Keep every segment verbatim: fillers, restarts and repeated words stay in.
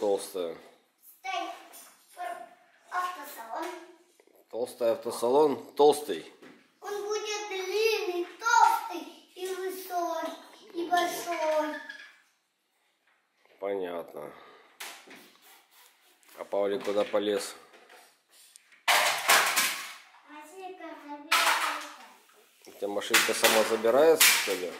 толстая. Автосалон. Толстый автосалон, толстый. Он будет длинный, толстый и высокий, и большой. Понятно. А Павлик куда полез? Машинка забирается. У тебя машинка сама забирается, что ли?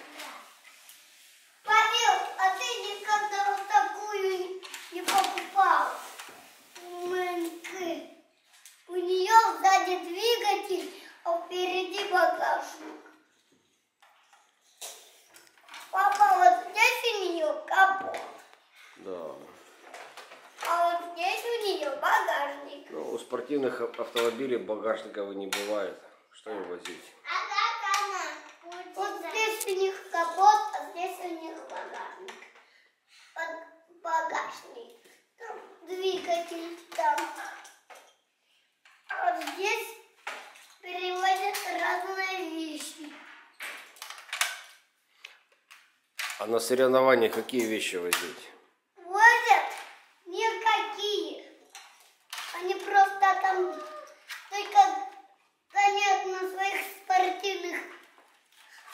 Двигатель, а впереди багажник. Папа, вот здесь у нее капот. Да. А вот здесь у нее багажник. Ну, у спортивных автомобилей багажников не бывает. Что им возить? А как она? Вот здесь у них капот, а здесь у них багажник. Вот багажник. Там двигатель, там. А вот здесь перевозят разные вещи. А на соревнованиях какие вещи возить? Возят никакие. Они просто там только гонят на своих спортивных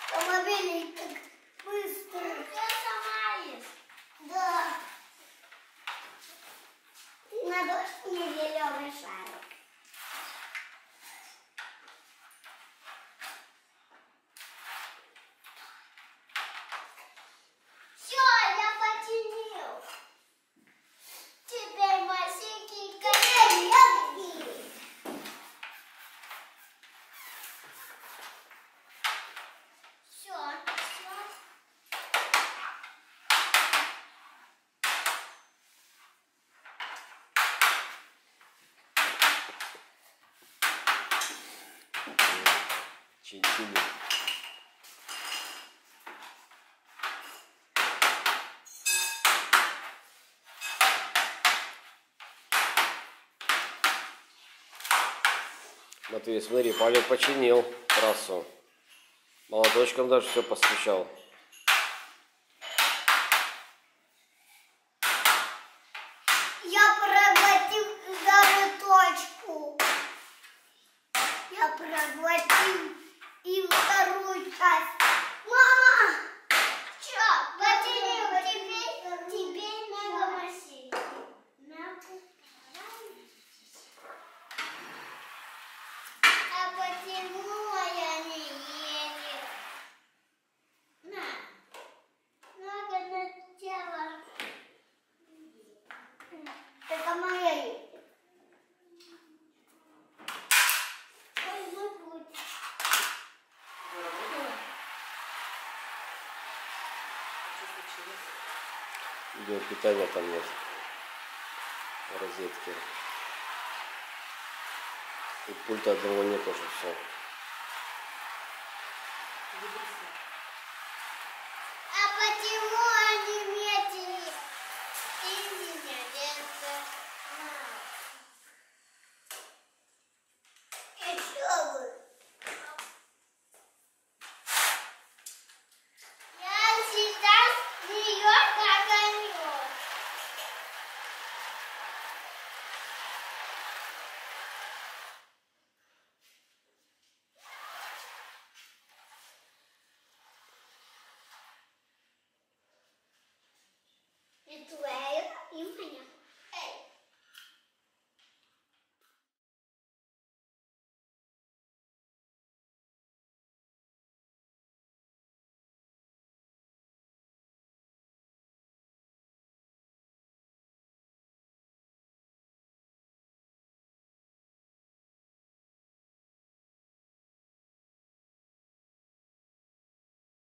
автомобилях так быстро. Я сама есть. Да. На дождь не зеленый шарик. Чинчили. Матвей, смотри, Павел починил трассу. Молоточком даже все постучал. Я проглотил даже точку. Я проглотил. И вторую часть. Мама! Что? Батарея теперь, теперь надо машине. А потянула я не еле. На. Надо на тело. Это моя есть. Где питания там нет, розетки. И пульта одного нет уже, все. А почему они метили? It's